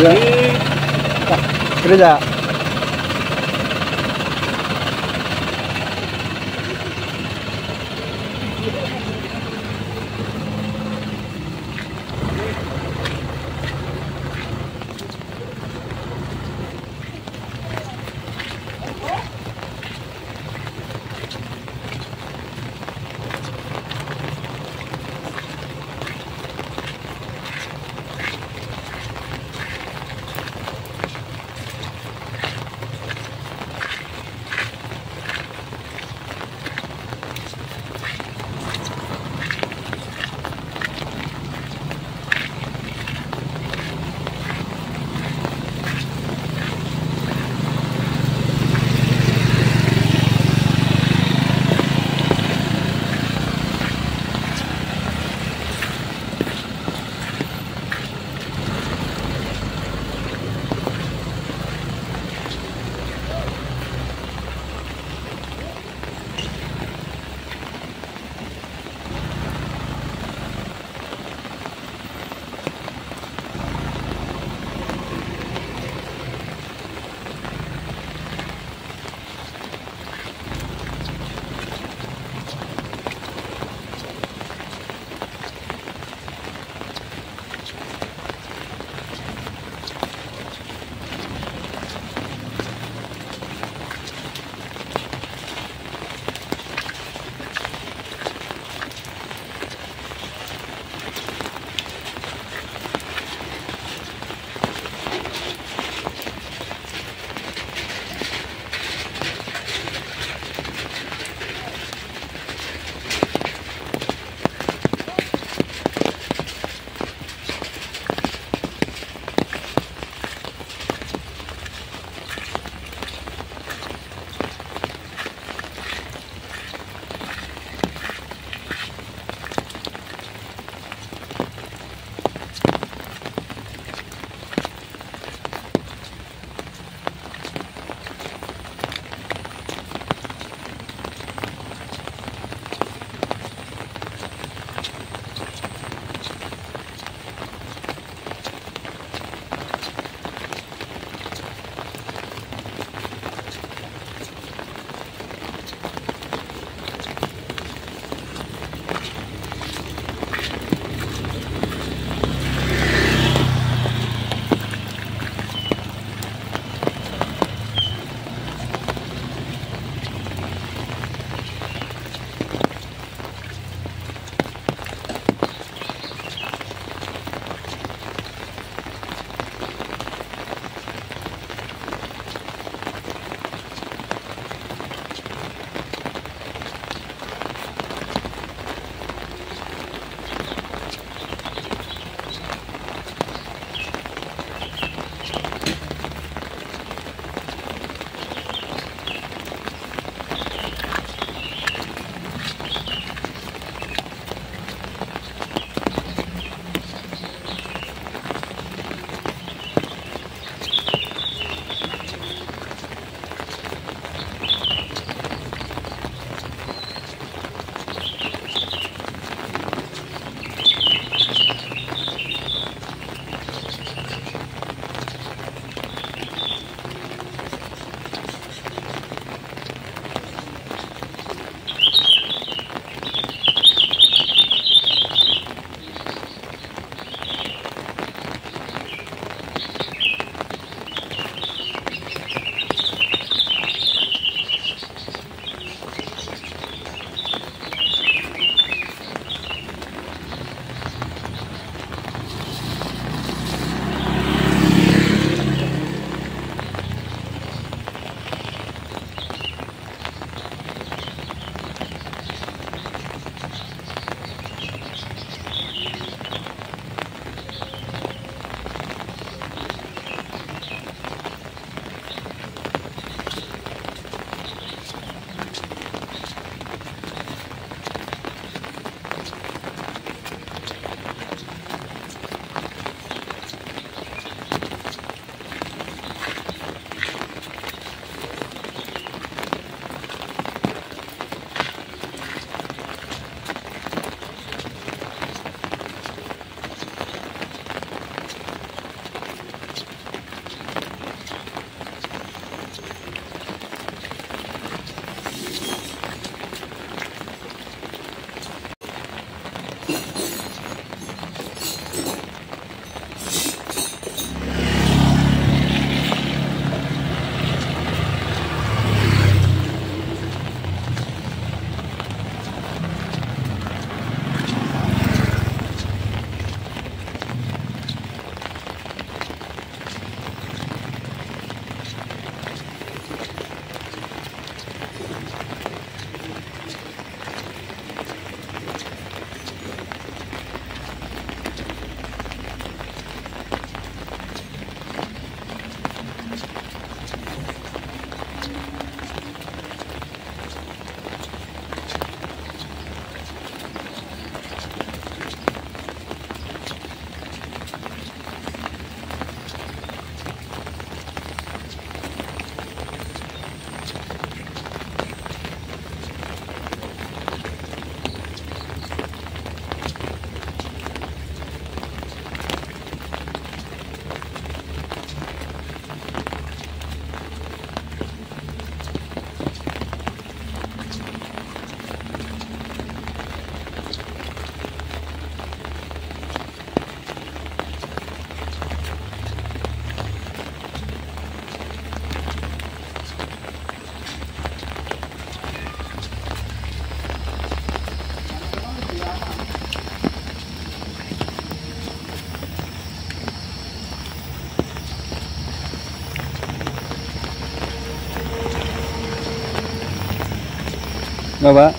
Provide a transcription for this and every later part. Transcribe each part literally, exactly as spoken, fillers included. Iya. Kerja. Nggak, Pak?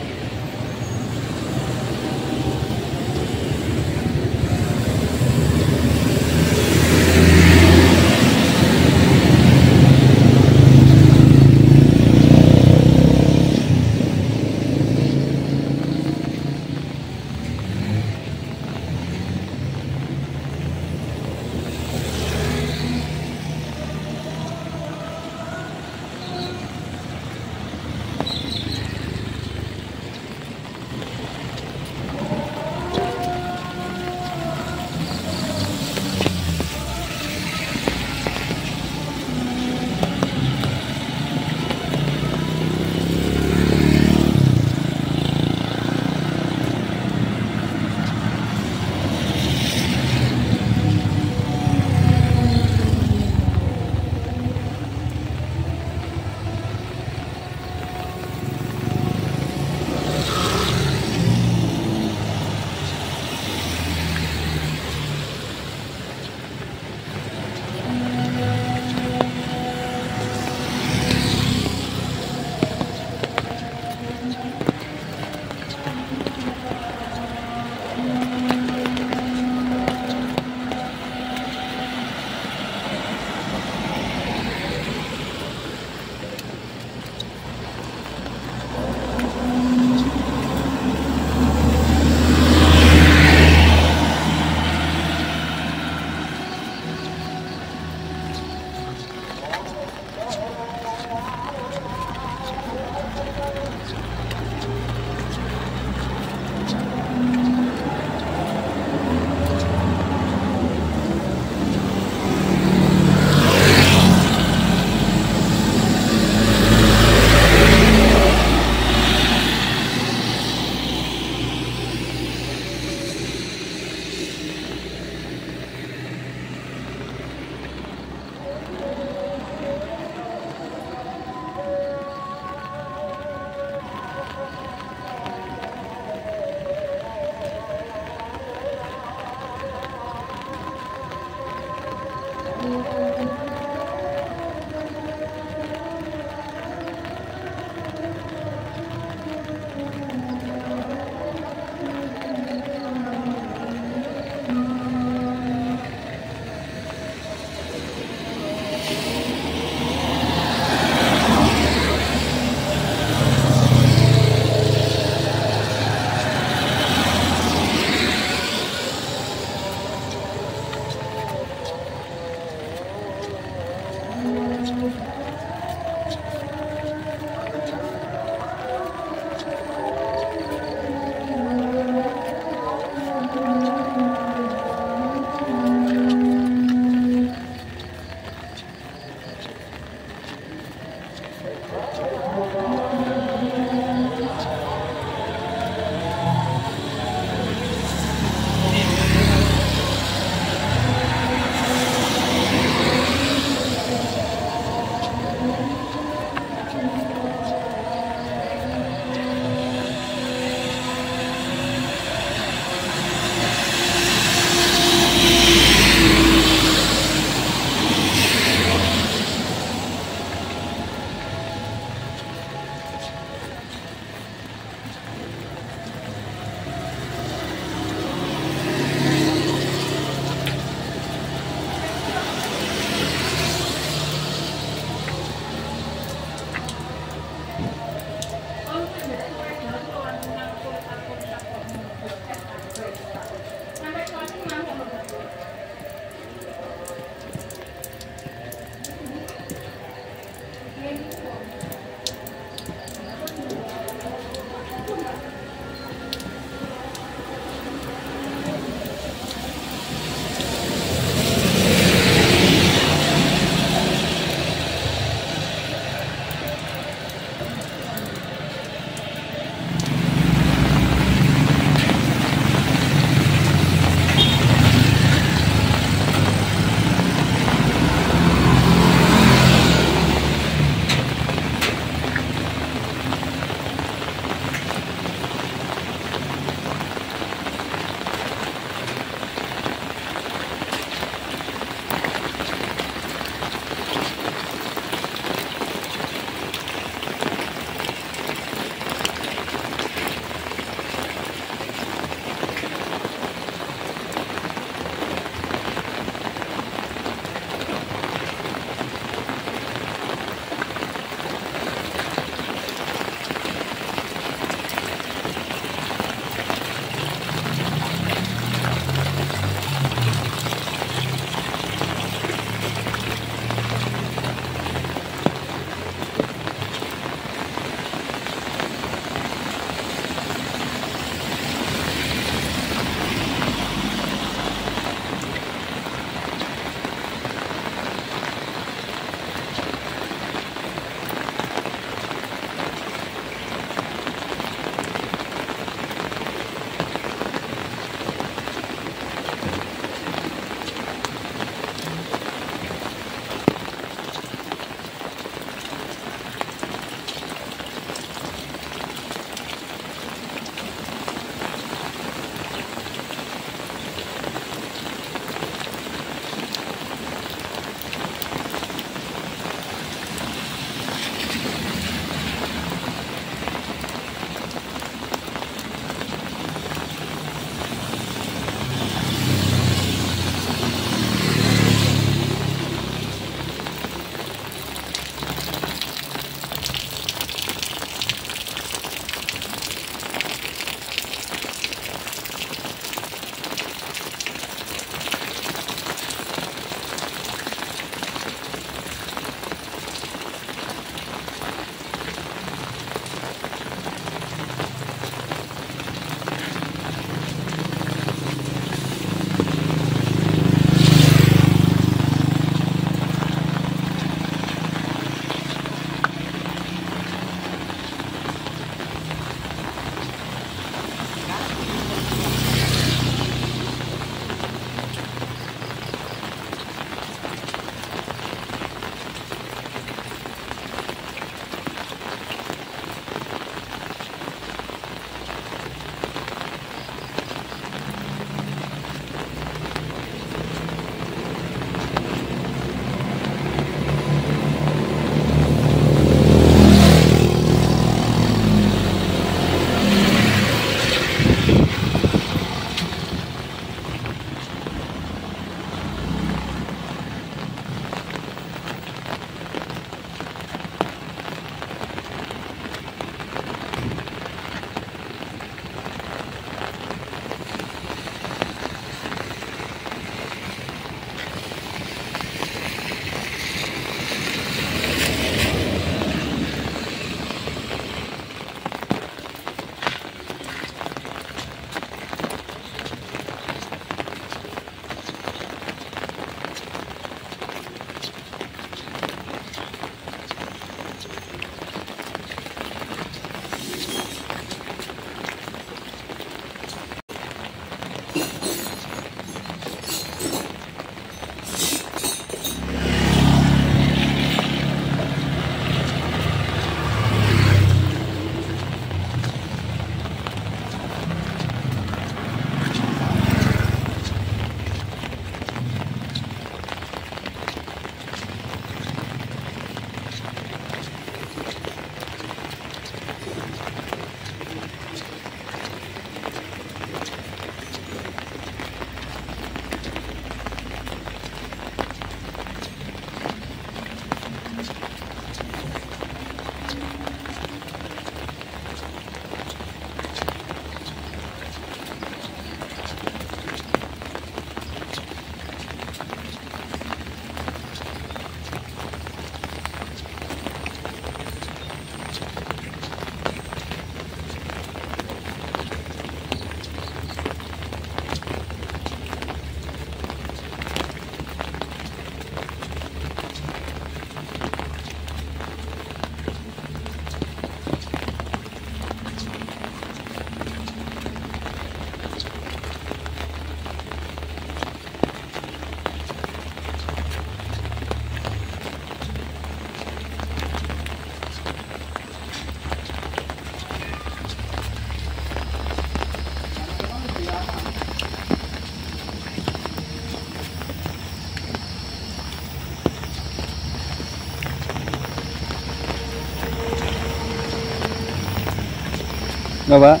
Nggak, Pak?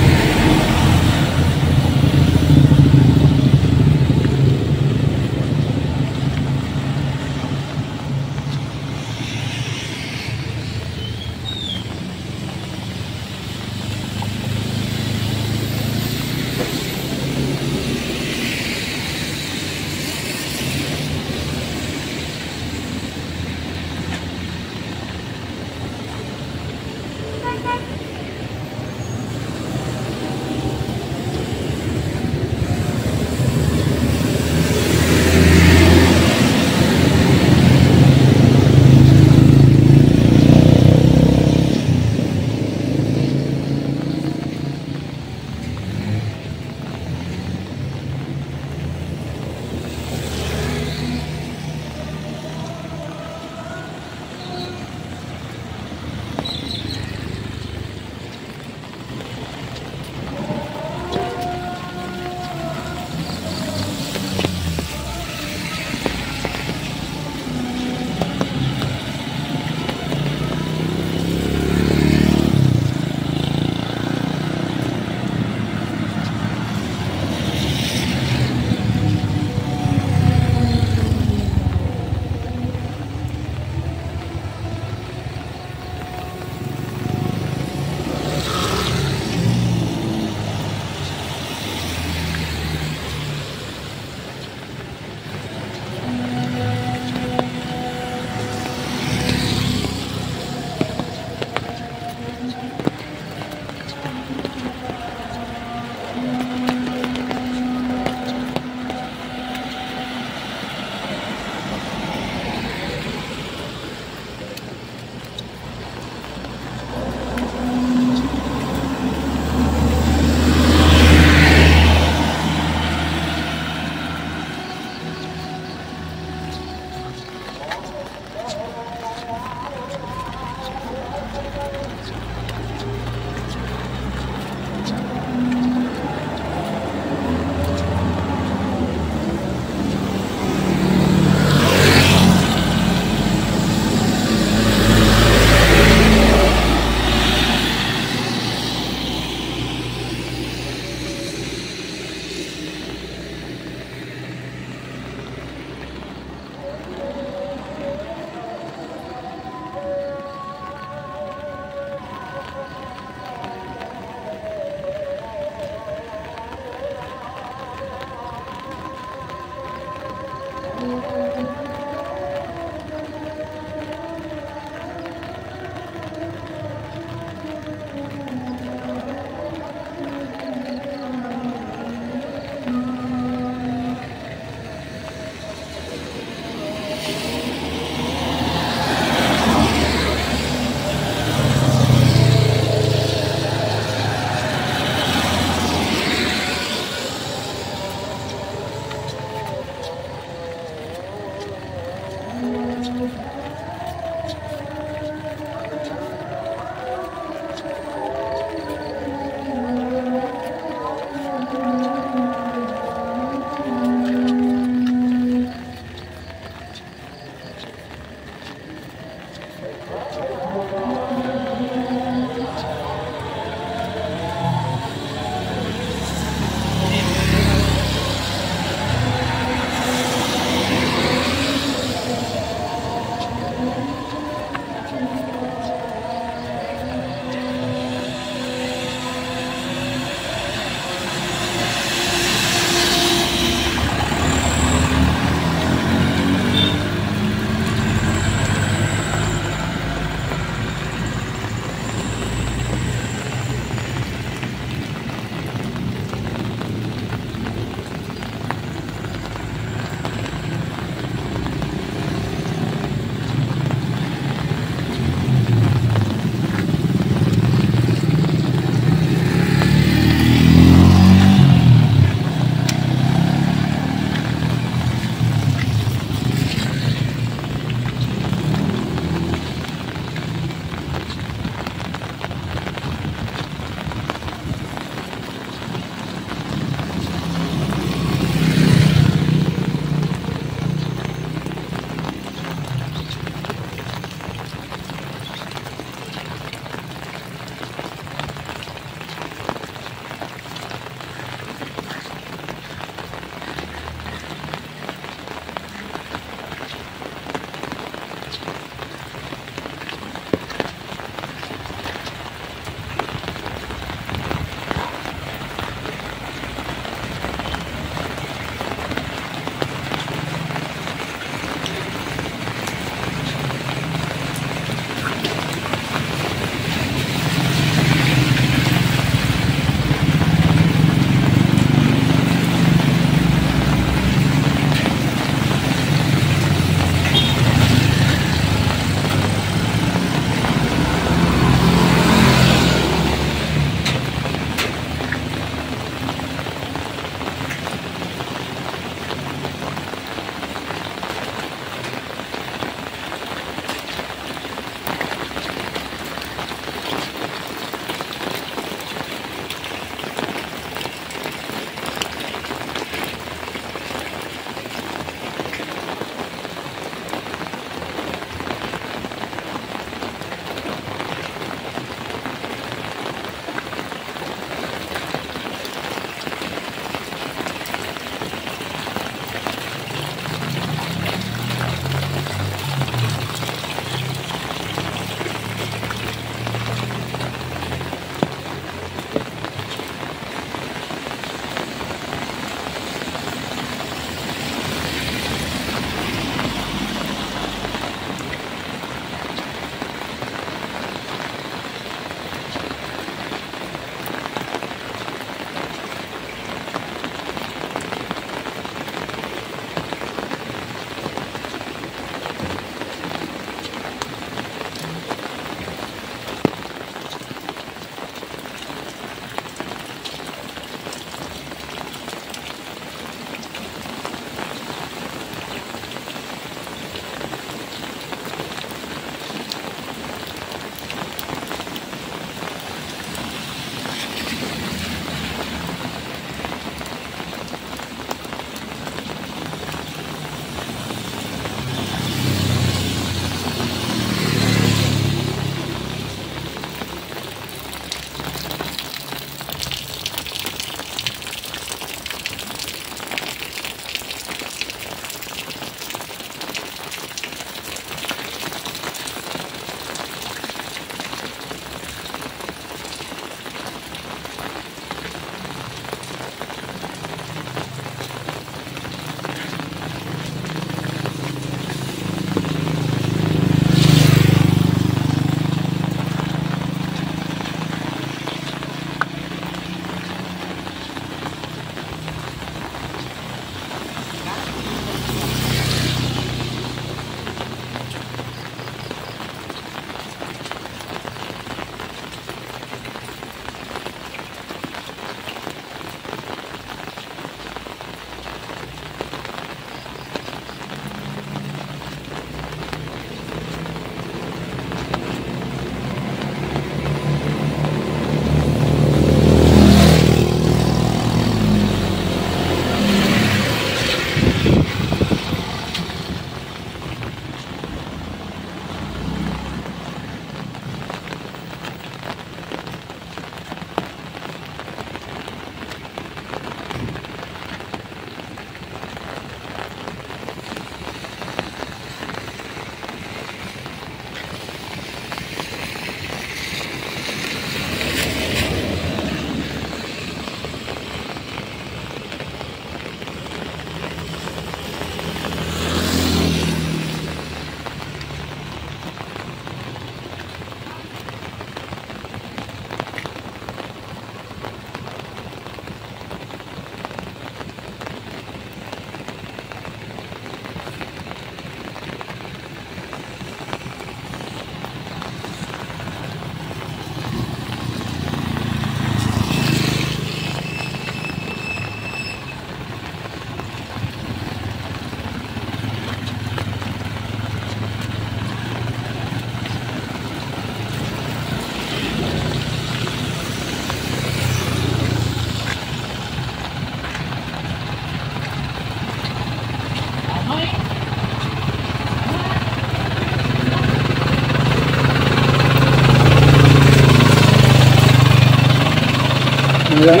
Ini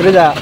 gereja.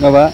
Nggak, Pak?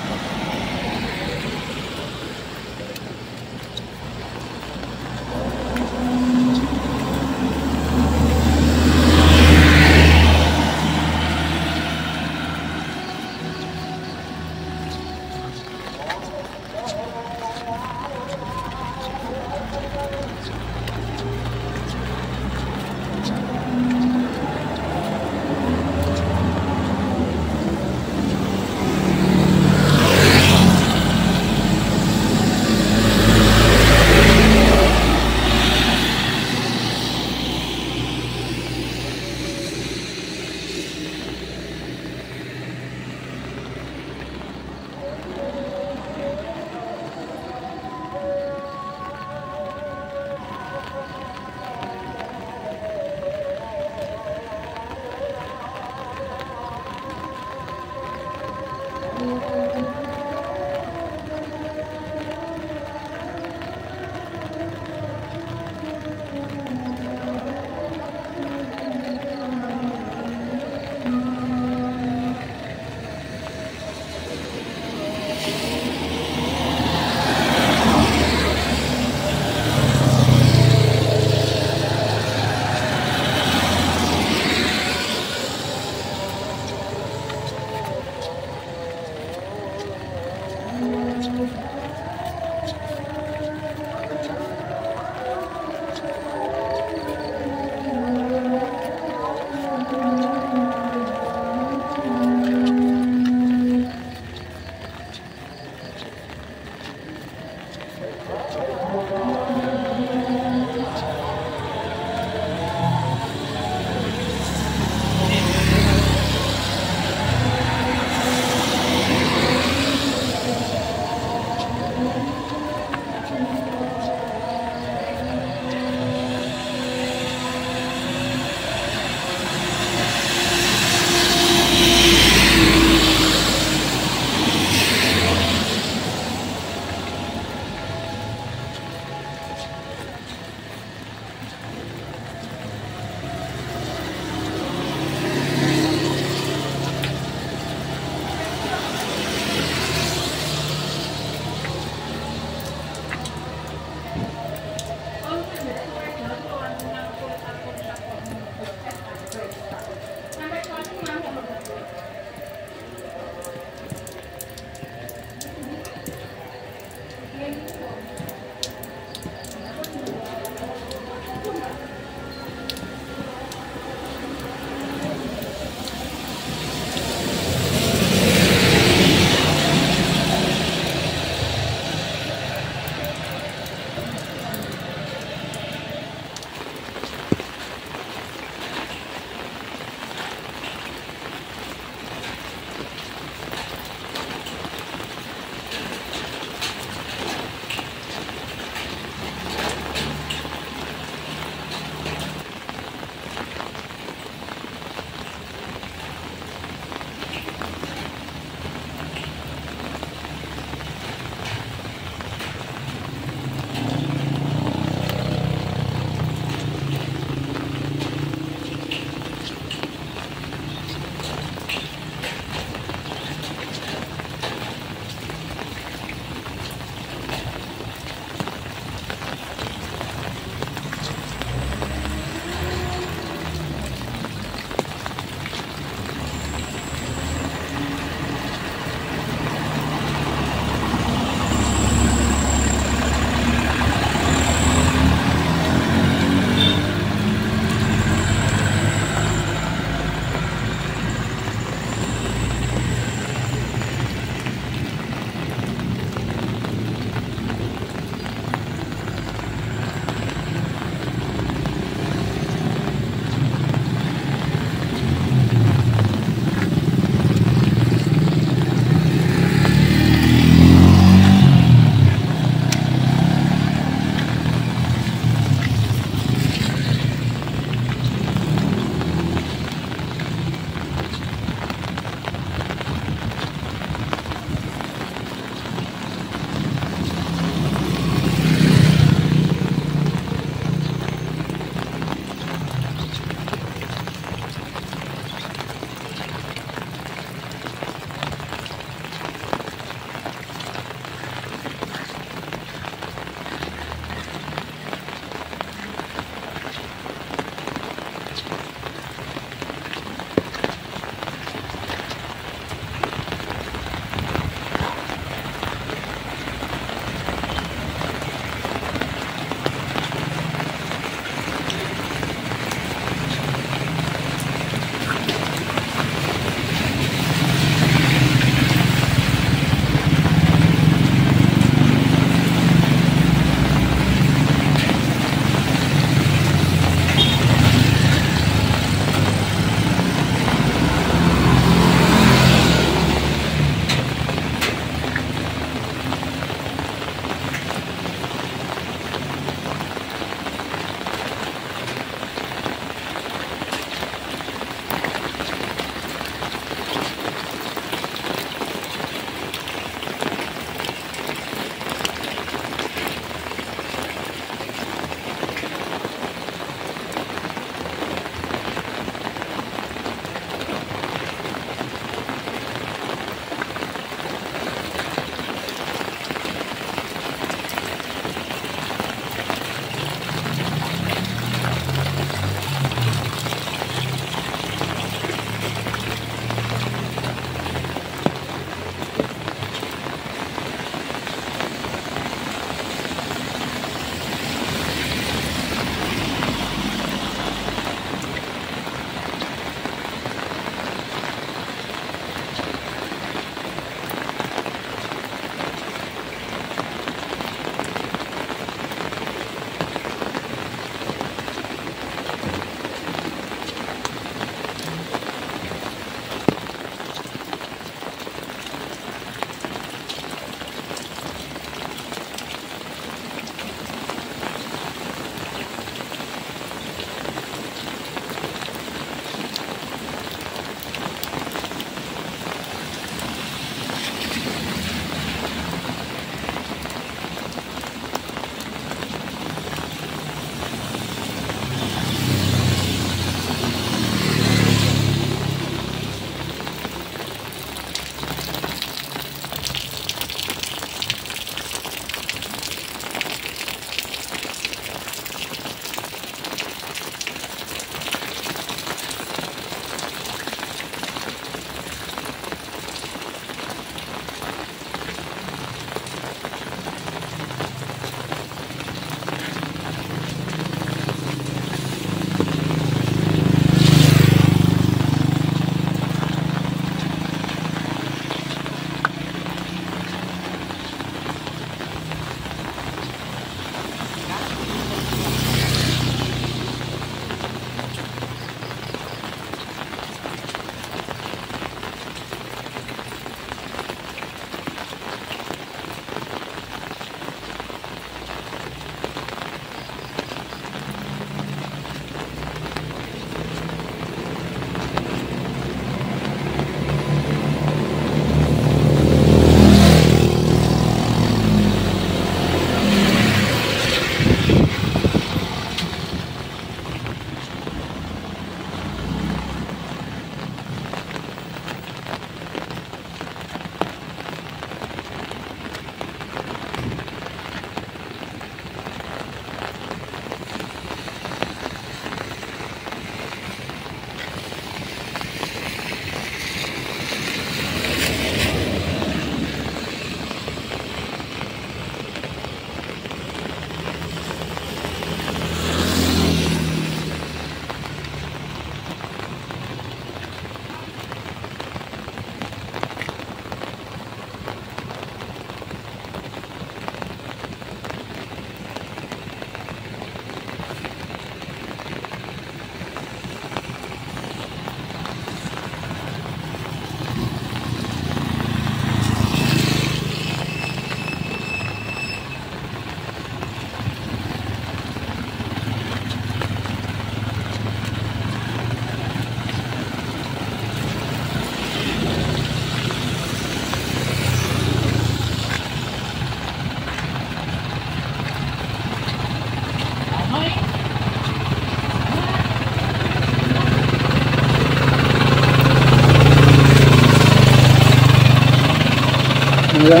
Iya.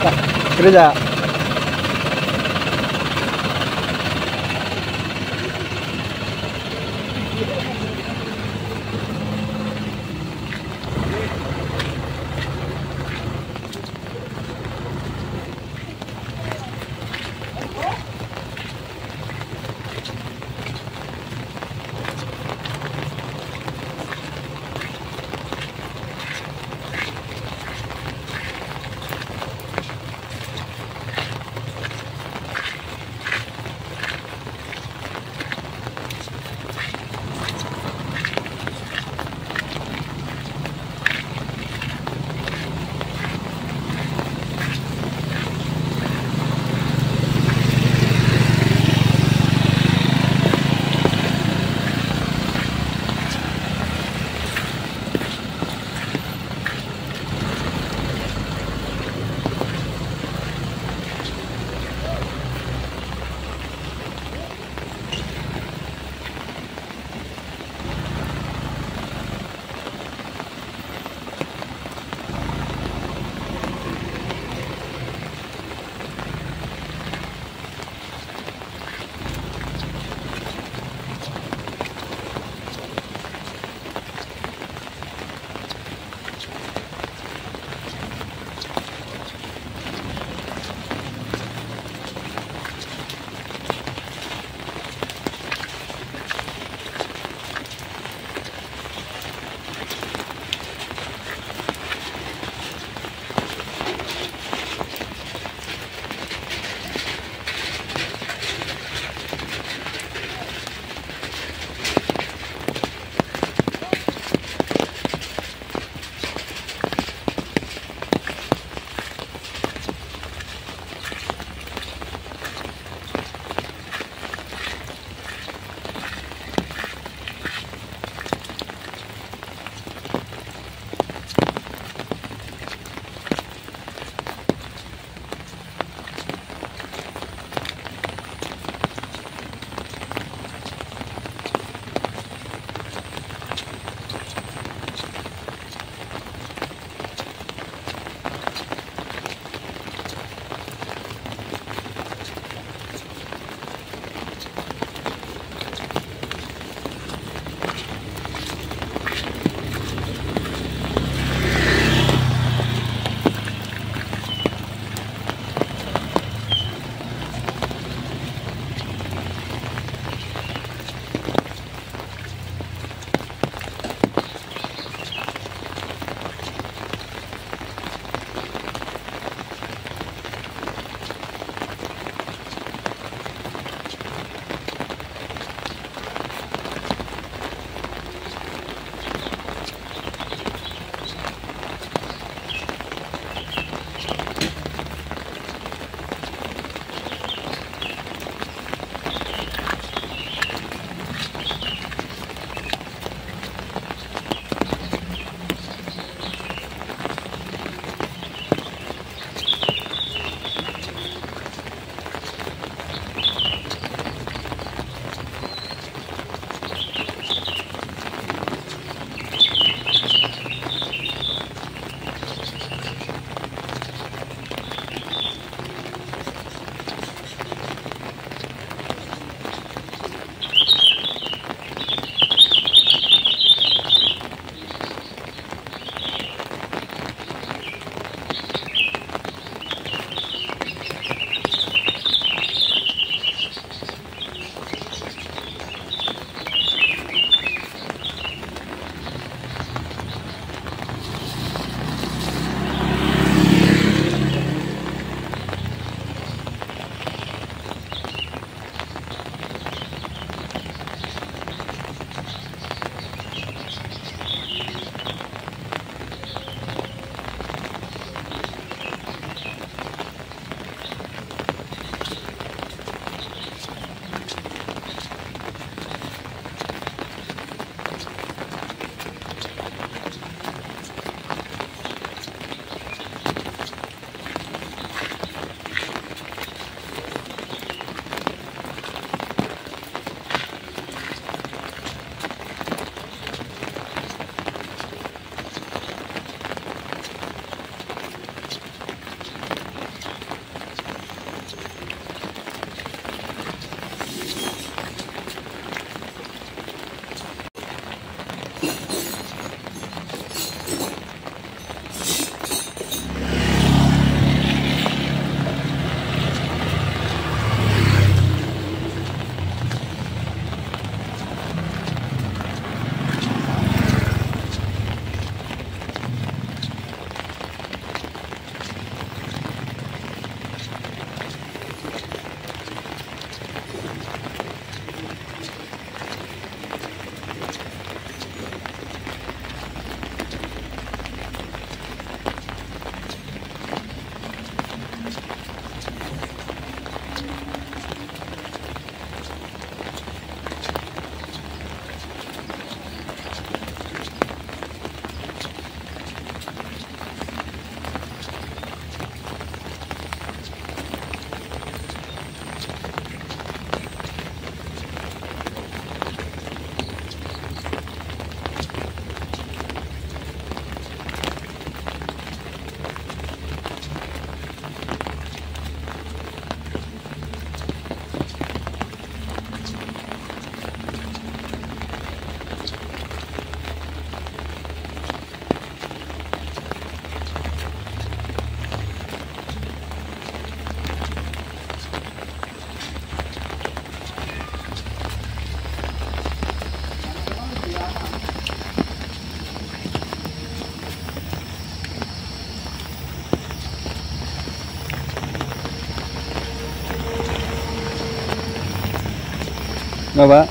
Wah, kerja. Nggak, Pak?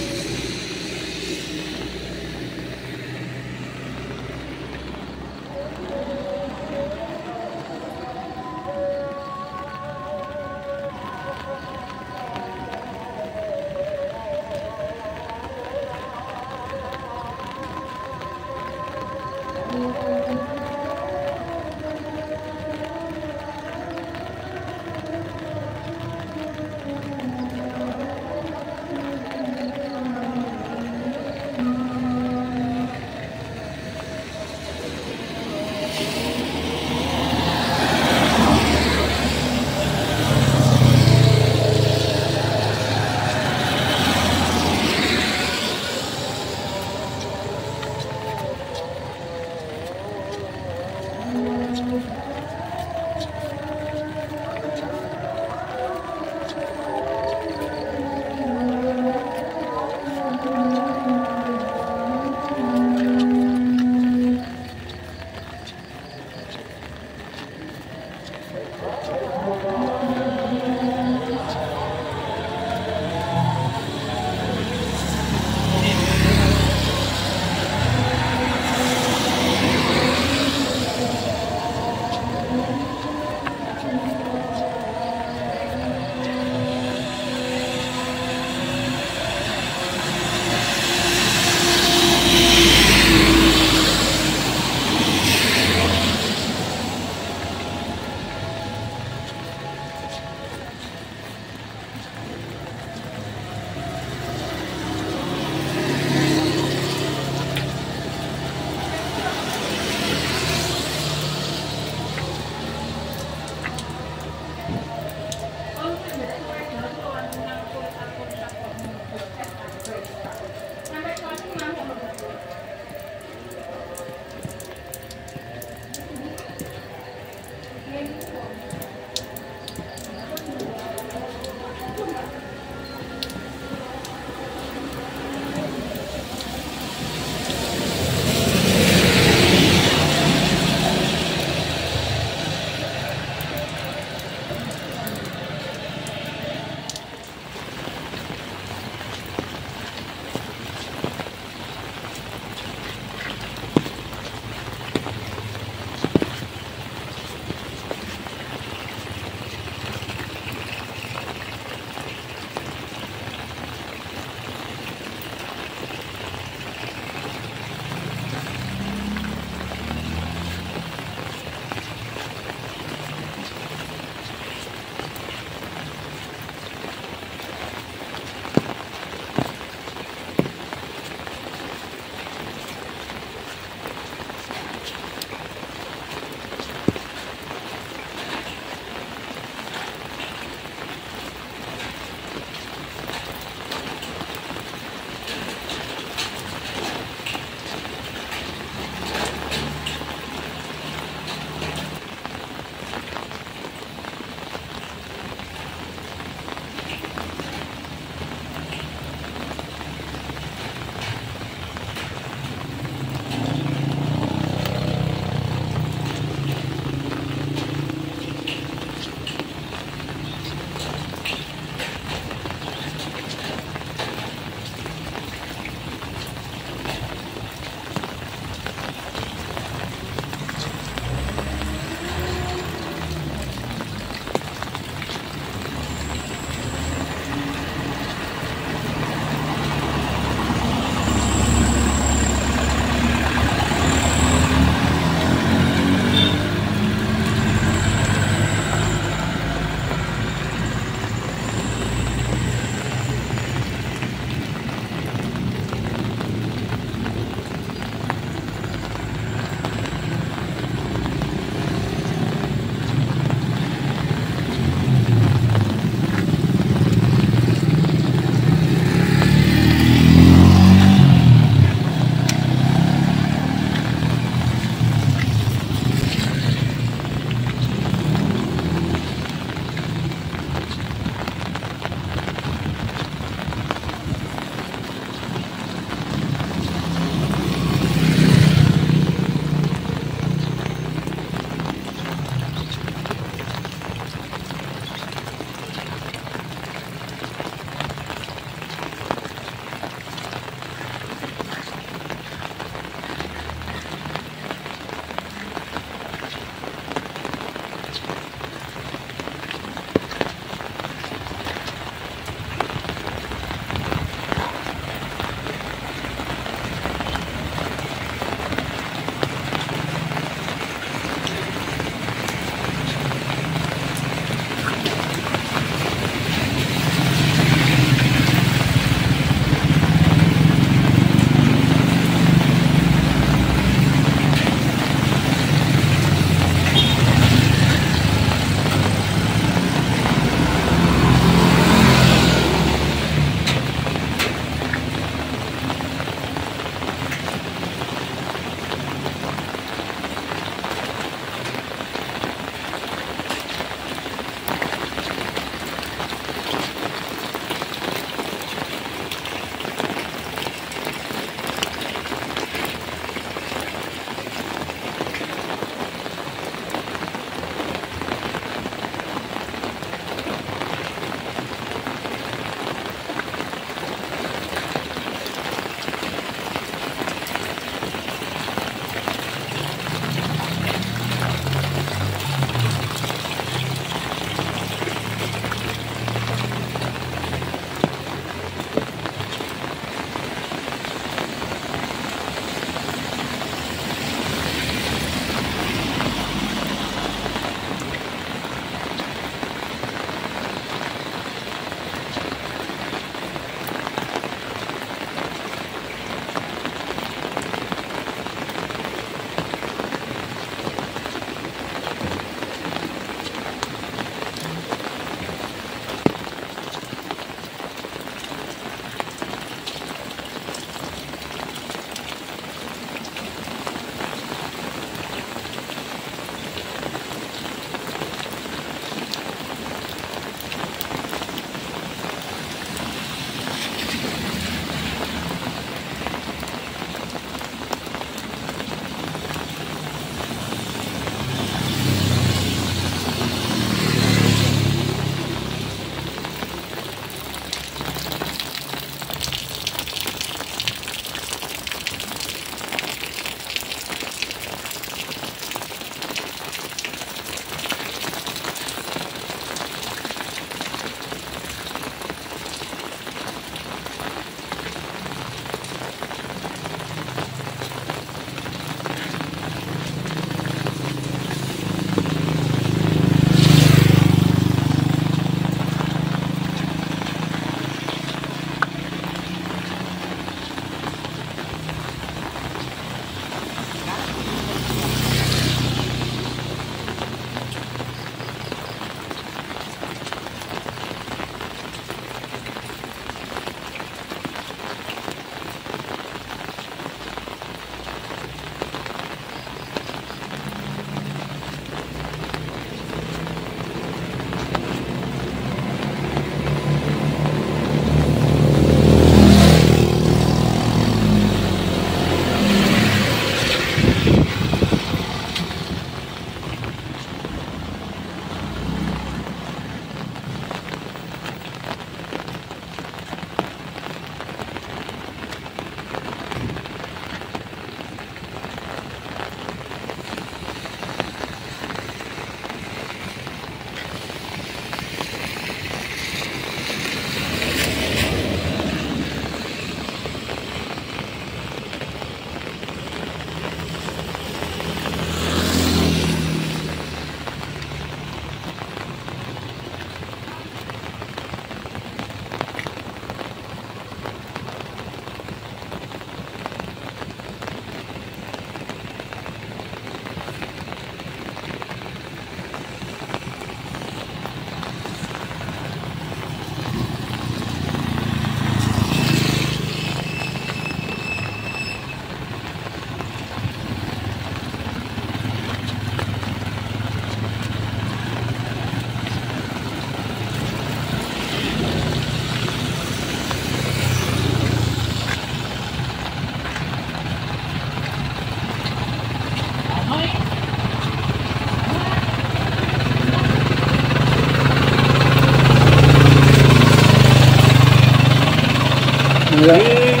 Iya.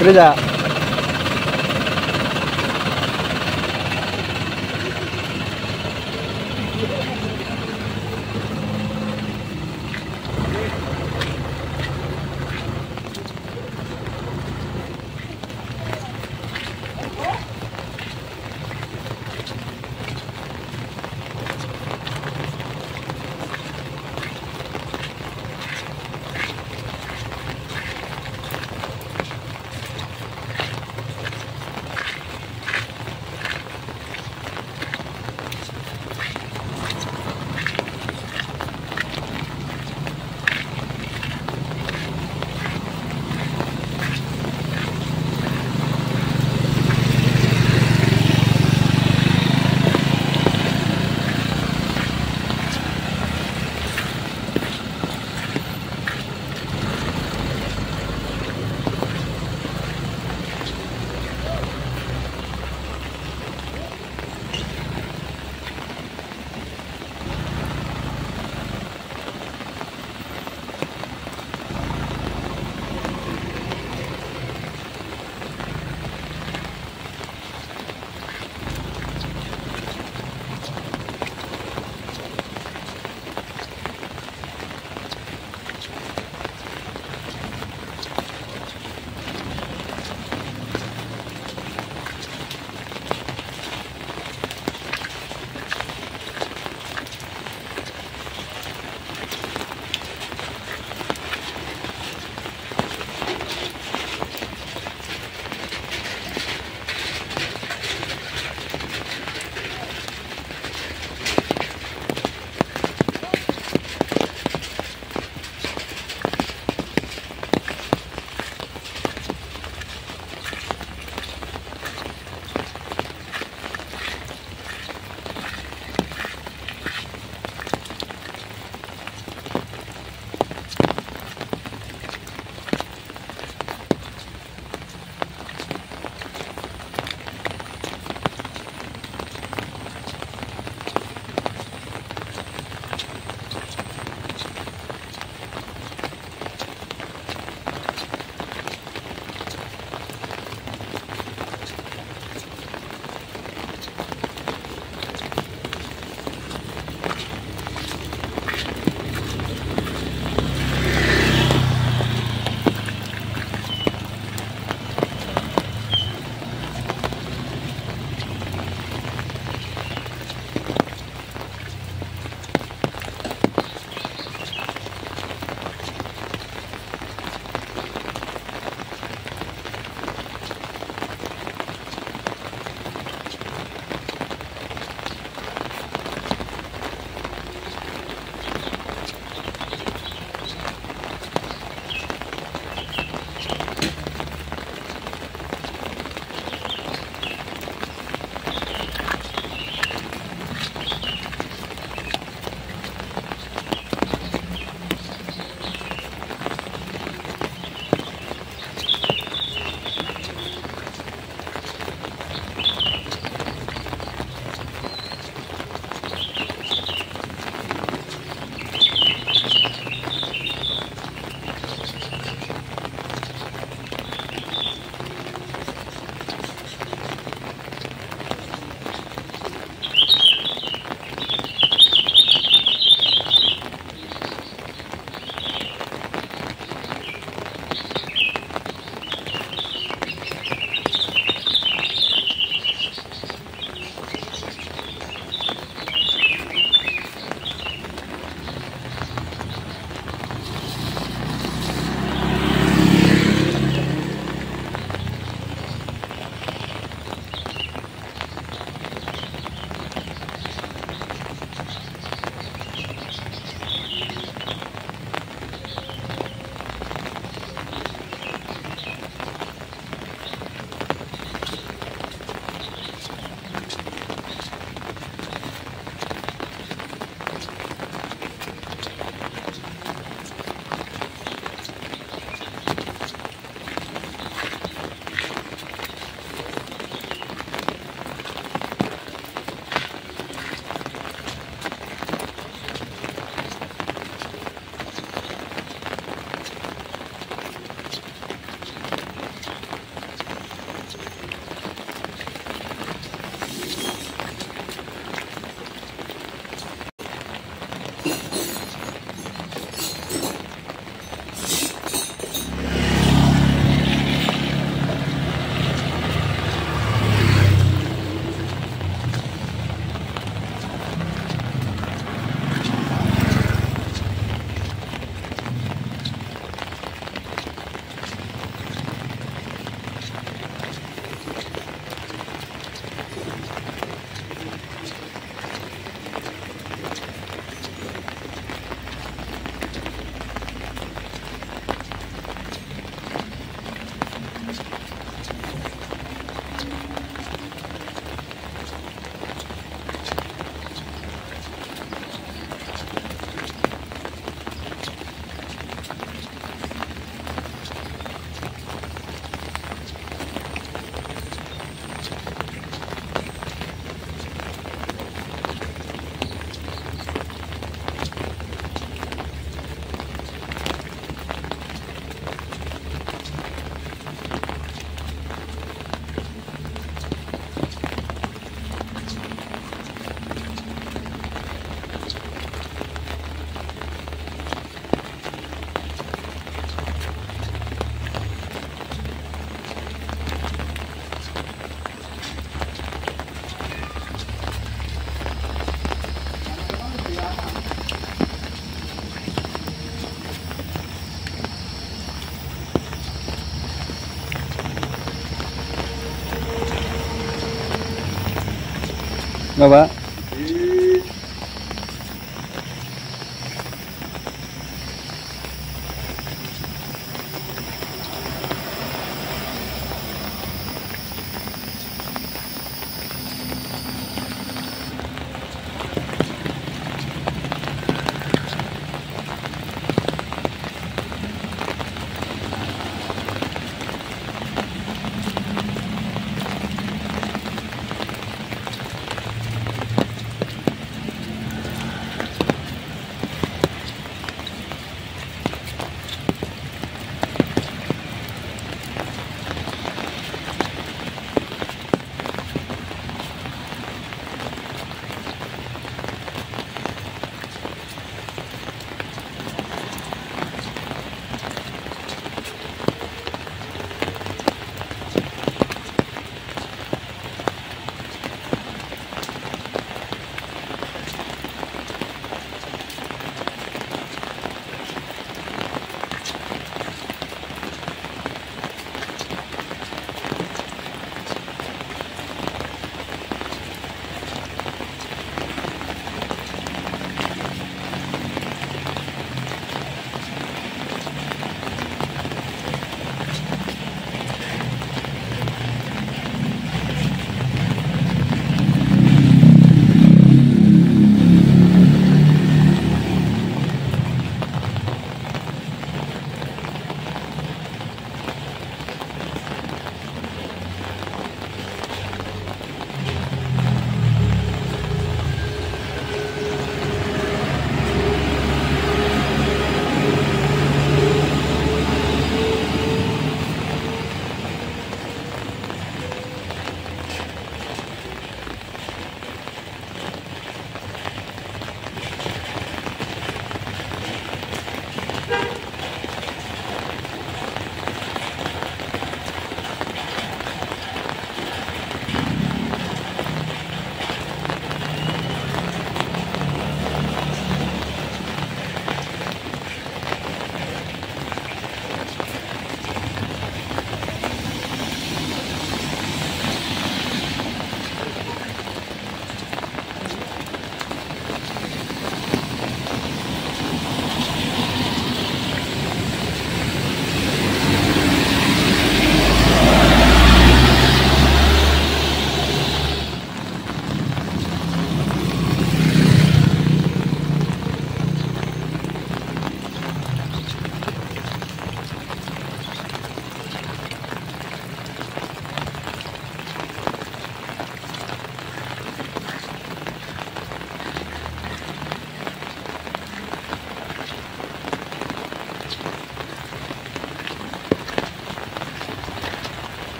Kerja. Nggak, Pak?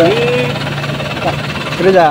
Iya. Kerja.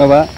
Bapak.